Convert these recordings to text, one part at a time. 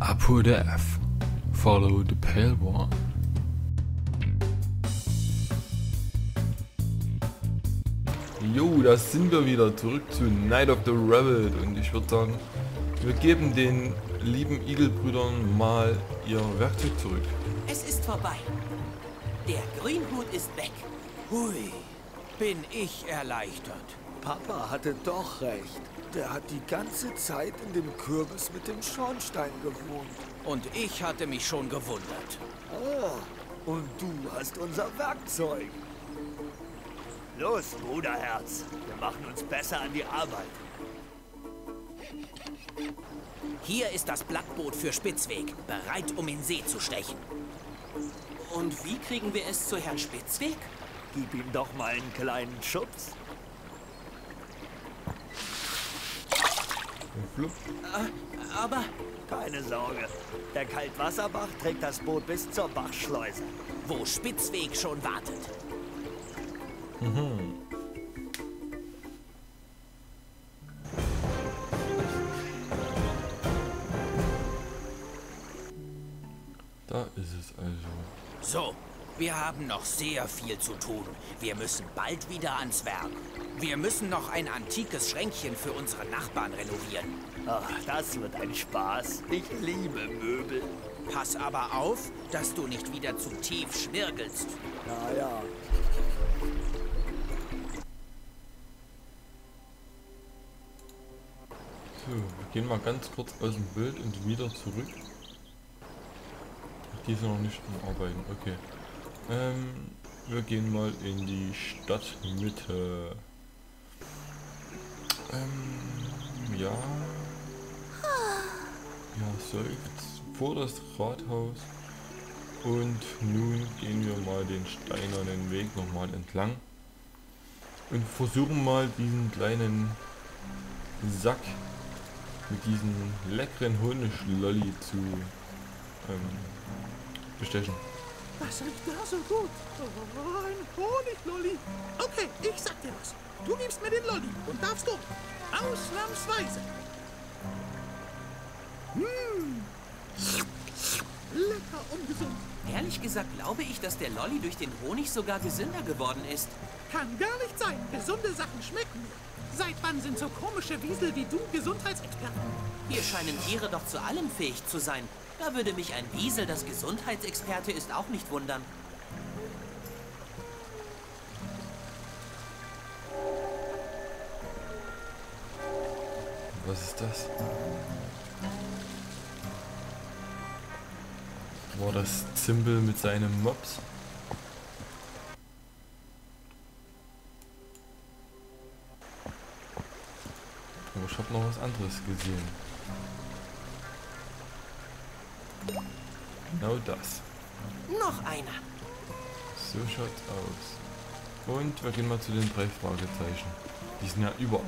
Abhol der F. Follow the pale one. Jo, da sind wir wieder zurück zu Night of the Rabbit und ich würde sagen, wir geben den lieben Igelbrüdern mal ihr Werkzeug zurück. Es ist vorbei. Der Grünhut ist weg. Hui, bin ich erleichtert. Papa hatte doch recht. Der hat die ganze Zeit in dem Kürbis mit dem Schornstein gewohnt. Und ich hatte mich schon gewundert. Oh, und du hast unser Werkzeug. Los, Bruderherz. Wir machen uns besser an die Arbeit. Hier ist das Blattboot für Spitzweg, bereit, um in See zu stechen. Und wie kriegen wir es zu Herrn Spitzweg? Gib ihm doch mal einen kleinen Schubs. Aber... Keine Sorge, der Kaltwasserbach trägt das Boot bis zur Bachschleuse, wo Spitzweg schon wartet. Mhm. Da ist es also. So, wir haben noch sehr viel zu tun. Wir müssen bald wieder ans Werk. Wir müssen noch ein antikes Schränkchen für unsere Nachbarn renovieren. Ach, das wird ein Spaß. Ich liebe Möbel. Pass aber auf, dass du nicht wieder zu tief schnirgelst. Naja. So, wir gehen mal ganz kurz aus dem Bild und wieder zurück. Die sind noch nicht am Arbeiten, okay. Wir gehen mal in die Stadtmitte. Ja. Ja, so jetzt vor das Rathaus. Und nun gehen wir mal den steinernen Weg nochmal entlang. Und versuchen mal diesen kleinen Sack mit diesem leckeren Honigschlolli zu bestechen. Was riecht da so gut? Oh, ein Honiglolli. Okay, ich sag dir was. Du nimmst mir den Lolli und darfst du. Ausnahmsweise. Lecker und gesund. Ehrlich gesagt glaube ich, dass der Lolli durch den Honig sogar gesünder geworden ist. Kann gar nicht sein. Gesunde Sachen schmecken. Seit wann sind so komische Wiesel wie du Gesundheitsexperten? Hier scheinen Tiere doch zu allem fähig zu sein. Da würde mich ein Wiesel, das Gesundheitsexperte ist, auch nicht wundern. Was ist das? War das Zimbel mit seinem Mops? Oh, ich habe noch was anderes gesehen. Genau das. Noch einer. So schaut's aus. Und wir gehen mal zu den 3 Fragezeichen. Die sind ja überall.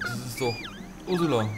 Das ist doch Ursula.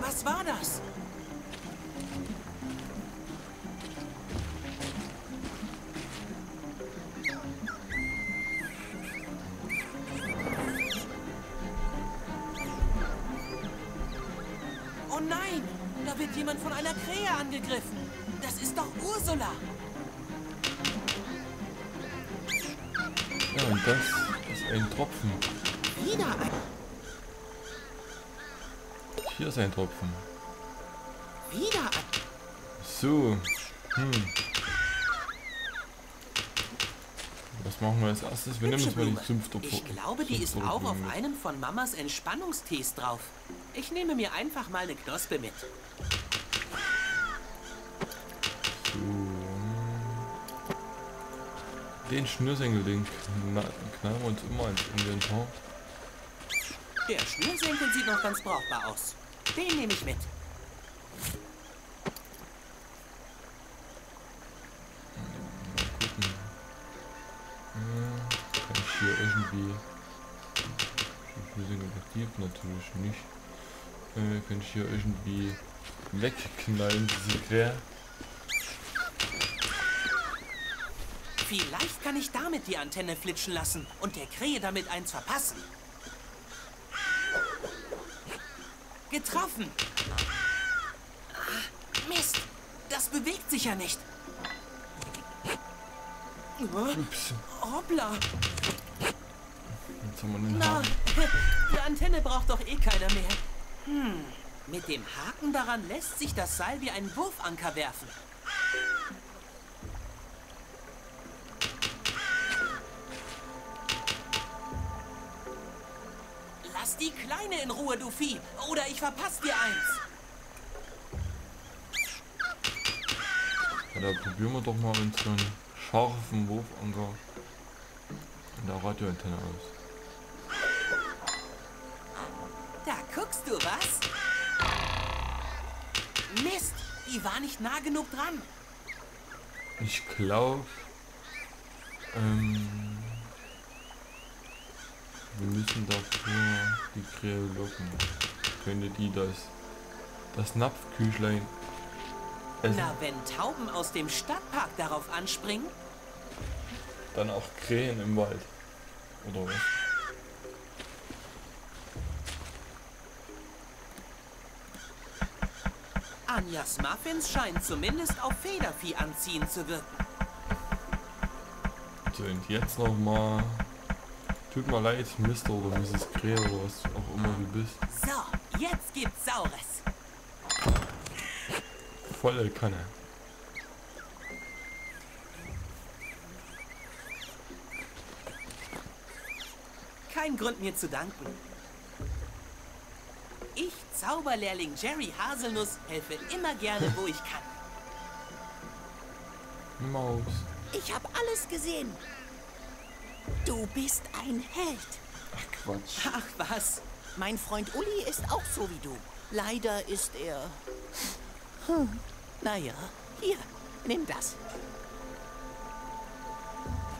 Was war das? Angegriffen. Das ist doch Ursula. Ja, und das ist ein Tropfen. Wieder ein. Hier ist ein Tropfen. Wieder ein. So. Was machen wir als erstes? Wir nehmen jetzt mal die Zimt-Tropfen. Ich glaube, die ist auch auf einem von Mamas Entspannungstees drauf. Ich nehme mir einfach mal eine Knospe mit. Den Schnürsenkel, den knallen wir uns immer ins Inventar. Der Schnürsenkel sieht noch ganz brauchbar aus. Den nehme ich mit. Mal gucken. Kann ich hier irgendwie... Schnürsenkel aktiviert natürlich nicht. Kann ich hier irgendwie wegknallen, diese Quer. Vielleicht kann ich damit die Antenne flitschen lassen und der Krähe damit eins verpassen. Getroffen! Ah, Mist! Das bewegt sich ja nicht. Hoppla! Jetzt haben wir den Haken. Die Antenne braucht doch eh keiner mehr. Hm, mit dem Haken daran lässt sich das Seil wie einen Wurfanker werfen. Lass die Kleine in Ruhe, du Vieh, oder ich verpasse dir eins. Ja, da probieren wir doch mal mit so einem scharfen Wurfanker in der Radioantenne aus. Da guckst du was? Mist, die war nicht nah genug dran. Ich glaube, wir müssen dafür die Krähe locken. Könnte die das Napfküchlein essen? Na, wenn Tauben aus dem Stadtpark darauf anspringen? Dann auch Krähen im Wald, oder was? Anjas Muffins scheinen zumindest auf Federvieh anziehen zu wirken. So, und jetzt nochmal. Tut mir leid, Mr. oder Mrs. Krähe oder was auch immer du bist. So, jetzt gibt's Saures. Volle Kanne. Kein Grund mir zu danken. Ich, Zauberlehrling Jerry Haselnuss, helfe immer gerne, wo ich kann. Maus. Ich habe alles gesehen. Du bist ein Held. Ach, Quatsch. Ach, was? Mein Freund Uli ist auch so wie du. Leider ist er... Naja, hier, nimm das.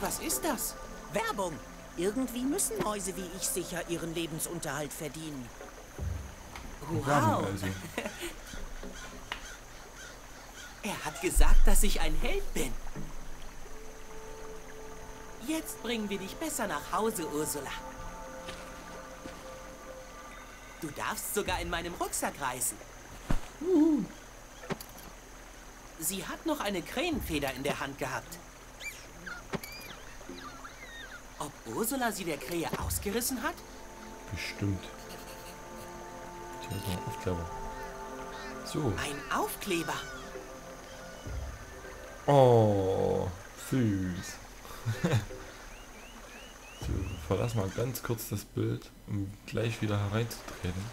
Was ist das? Werbung. Irgendwie müssen Mäuse wie ich sicher ihren Lebensunterhalt verdienen. Wow. Er hat gesagt, dass ich ein Held bin. Jetzt bringen wir dich besser nach Hause, Ursula. Du darfst sogar in meinem Rucksack reisen. Sie hat noch eine Krähenfeder in der Hand gehabt. Ob Ursula sie der Krähe ausgerissen hat? Bestimmt. Ein Aufkleber. So. Ein Aufkleber. Oh, süß. So, verlass mal ganz kurz das Bild, um gleich wieder hereinzutreten.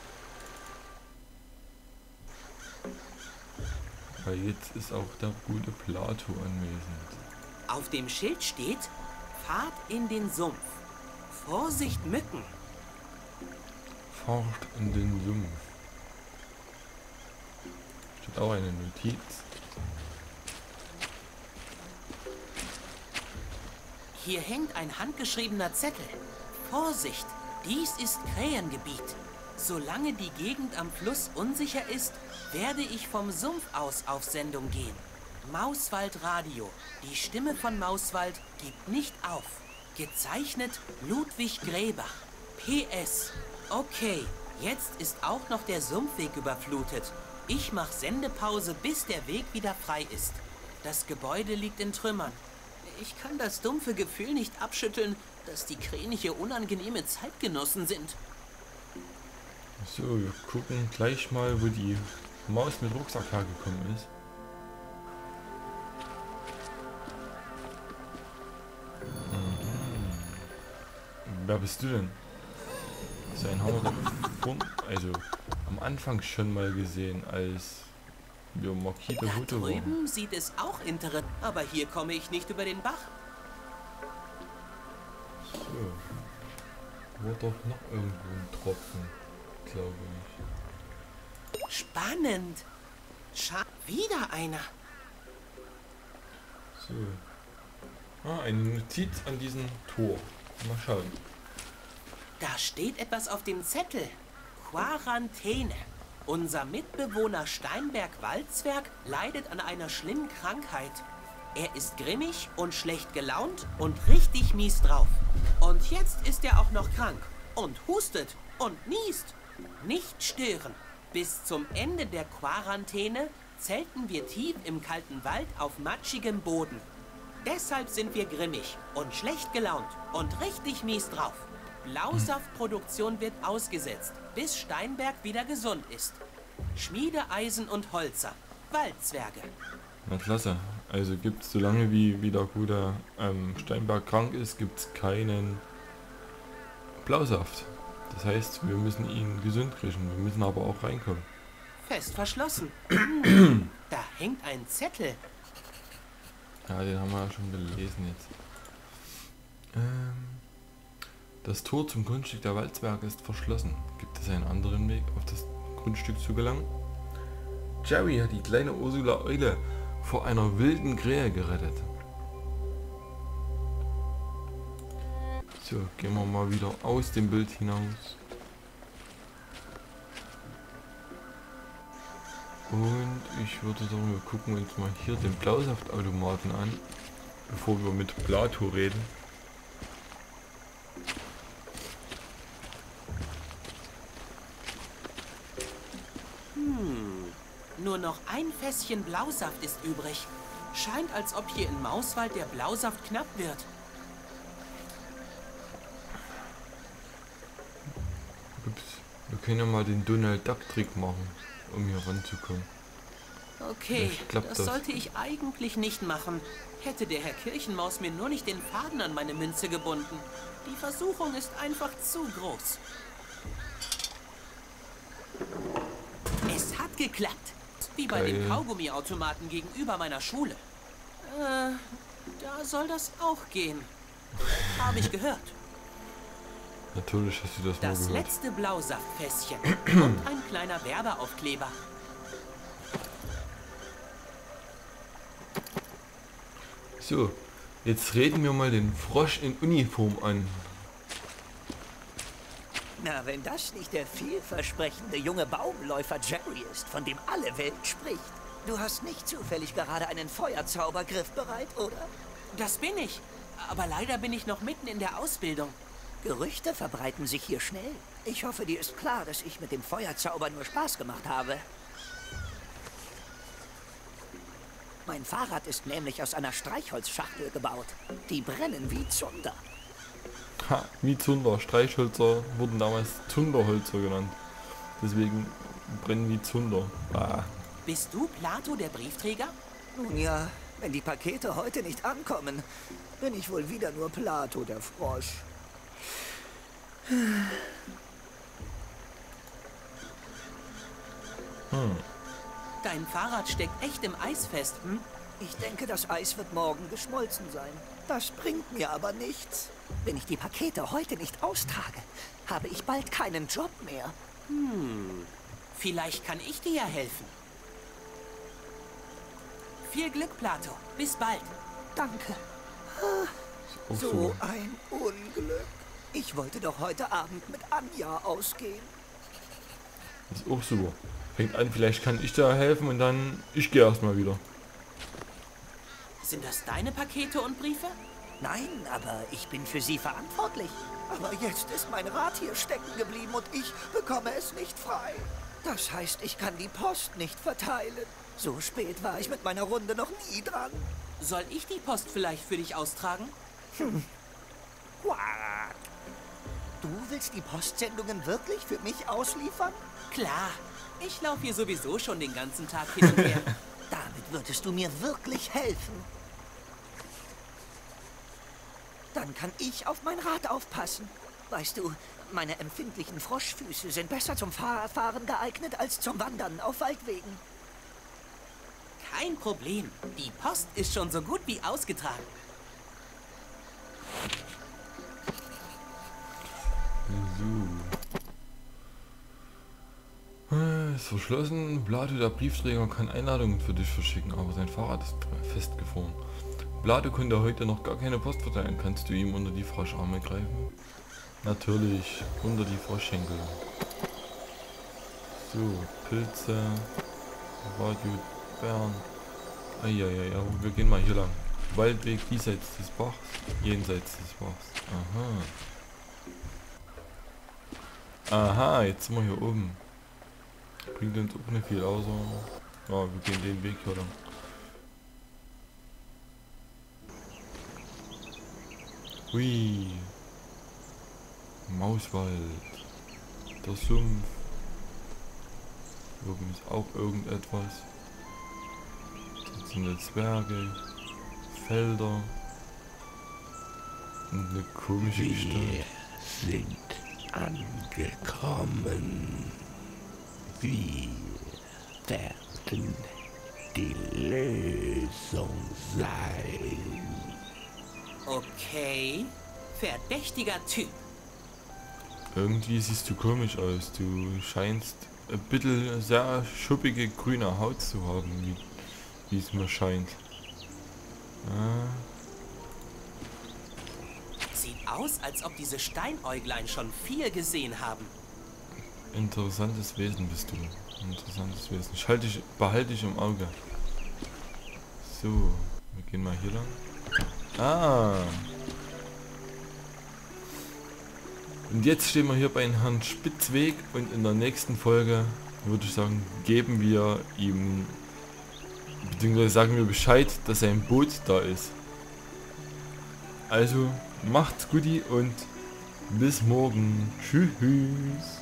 Weil jetzt ist auch der gute Plato anwesend. Auf dem Schild steht: Fahrt in den Sumpf. Vorsicht, Mücken. Fahrt in den Sumpf. Steht auch eine Notiz. Hier hängt ein handgeschriebener Zettel. Vorsicht, dies ist Krähengebiet. Solange die Gegend am Fluss unsicher ist, werde ich vom Sumpf aus auf Sendung gehen. Mauswald Radio. Die Stimme von Mauswald gibt nicht auf. Gezeichnet Ludwig Gräber. PS. Okay, jetzt ist auch noch der Sumpfweg überflutet. Ich mache Sendepause, bis der Weg wieder frei ist. Das Gebäude liegt in Trümmern. Ich kann das dumpfe Gefühl nicht abschütteln, dass die Krähen hier unangenehme Zeitgenossen sind. So, wir gucken gleich mal, wo die Maus mit Rucksack hergekommen ist. Wer bist du denn? So einen haben wir doch am Anfang schon mal gesehen, als... Jo, da drüben sieht es auch interessant, aber hier komme ich nicht über den Bach. So. War doch noch irgendwo ein Tropfen, glaube ich. Spannend. Wieder einer. So. Ah, eine Notiz an diesem Tor. Mal schauen. Da steht etwas auf dem Zettel. Quarantäne. Unser Mitbewohner Steinberg Waldzwerg leidet an einer schlimmen Krankheit. Er ist grimmig und schlecht gelaunt und richtig mies drauf. Und jetzt ist er auch noch krank und hustet und niest. Nicht stören. Bis zum Ende der Quarantäne zelten wir tief im kalten Wald auf matschigem Boden. Deshalb sind wir grimmig und schlecht gelaunt und richtig mies drauf. Blausaftproduktion wird ausgesetzt, bis Steinberg wieder gesund ist. Schmiedeeisen und Holzer, Waldzwerge. Na klasse, also gibt's so lange wie der gute Steinberg krank ist, gibt's keinen Blausaft. Das heißt, wir müssen ihn gesund kriegen, wir müssen aber auch reinkommen. Fest verschlossen. Da hängt ein Zettel. Ja, den haben wir ja schon gelesen jetzt. Das Tor zum Grundstück der Waldzwerge ist verschlossen. Gibt es einen anderen Weg, auf das Grundstück zu gelangen? Jerry hat die kleine Ursula Eule vor einer wilden Krähe gerettet. So, gehen wir mal wieder aus dem Bild hinaus. Und ich würde sagen, wir gucken uns mal hier den Blausaftautomaten an, bevor wir mit Plato reden. Nur noch ein Fässchen Blausaft ist übrig. Scheint, als ob hier in Mauswald der Blausaft knapp wird. Ups, wir können ja mal den Donald Duck Trick machen, um hier ranzukommen. Okay, das sollte ich eigentlich nicht machen. Hätte der Herr Kirchenmaus mir nur nicht den Faden an meine Münze gebunden. Die Versuchung ist einfach zu groß. Es hat geklappt. Wie bei dem Kaugummiautomaten gegenüber meiner Schule. Da soll das auch gehen. Habe ich gehört. Natürlich hast du das mal gehört. Das letzte Blausaftfässchen und ein kleiner Werbeaufkleber. So, jetzt reden wir mal den Frosch in Uniform an. Na, wenn das nicht der vielversprechende junge Baumläufer Jerry ist, von dem alle Welt spricht. Du hast nicht zufällig gerade einen Feuerzaubergriff bereit, oder? Das bin ich. Aber leider bin ich noch mitten in der Ausbildung. Gerüchte verbreiten sich hier schnell. Ich hoffe, dir ist klar, dass ich mit dem Feuerzauber nur Spaß gemacht habe. Mein Fahrrad ist nämlich aus einer Streichholzschachtel gebaut. Die brennen wie Zunder. Ha, wie Zunder. Streichhölzer wurden damals Zunderhölzer genannt. Deswegen brennen wie Zunder. Ah. Bist du Plato, der Briefträger? Nun ja, wenn die Pakete heute nicht ankommen, bin ich wohl wieder nur Plato, der Frosch. Dein Fahrrad steckt echt im Eis fest, hm? Ich denke, das Eis wird morgen geschmolzen sein. Das bringt mir aber nichts. Wenn ich die Pakete heute nicht austrage, habe ich bald keinen Job mehr. Vielleicht kann ich dir ja helfen. Viel Glück, Plato. Bis bald. Danke. So ein Unglück. Ich wollte doch heute Abend mit Anja ausgehen. Das ist auch super. Fängt an, vielleicht kann ich da helfen und dann... Ich gehe erstmal wieder. Sind das deine Pakete und Briefe? Nein, aber ich bin für sie verantwortlich. Aber jetzt ist mein Rad hier stecken geblieben und ich bekomme es nicht frei. Das heißt, ich kann die Post nicht verteilen. So spät war ich mit meiner Runde noch nie dran. Soll ich die Post vielleicht für dich austragen? Du willst die Postsendungen wirklich für mich ausliefern? Klar, ich laufe hier sowieso schon den ganzen Tag hin und her. Damit würdest du mir wirklich helfen. Dann kann ich auf mein Rad aufpassen. Weißt du, meine empfindlichen Froschfüße sind besser zum Fahrradfahren geeignet als zum Wandern auf Waldwegen. Kein Problem, die Post ist schon so gut wie ausgetragen. Ist verschlossen. Plato, der Briefträger, kann Einladungen für dich verschicken, aber sein Fahrrad ist festgefroren. Plato konnte heute noch gar keine Post verteilen. Kannst du ihm unter die Froscharme greifen? Natürlich, unter die Froschschenkel. So, Pilze, Radio Bern. Eieiei, wir gehen mal hier lang. Waldweg diesseits des Bachs, jenseits des Bachs. Aha. Aha, jetzt sind wir hier oben. Bringt uns auch nicht viel außer... Ja, wir gehen den Weg hier lang. Hui. Mauswald. Der Sumpf. Oben ist auch irgendetwas. Das sind Zwerge. Felder. Und eine komische Gestalt. Wir sind angekommen. Wir werden die Lösung sein. Okay. Verdächtiger Typ. Irgendwie siehst du komisch aus. Du scheinst ein bisschen sehr schuppige grüne Haut zu haben, wie es mir scheint. Ah. Sieht aus, als ob diese Steinäuglein schon viel gesehen haben. Interessantes Wesen bist du. Interessantes Wesen. Behalte dich im Auge. So, wir gehen mal hier lang. Ah! Und jetzt stehen wir hier bei Herrn Spitzweg und in der nächsten Folge, würde ich sagen, geben wir ihm, beziehungsweise sagen wir Bescheid, dass sein Boot da ist. Also, macht's guti und bis morgen. Tschüss.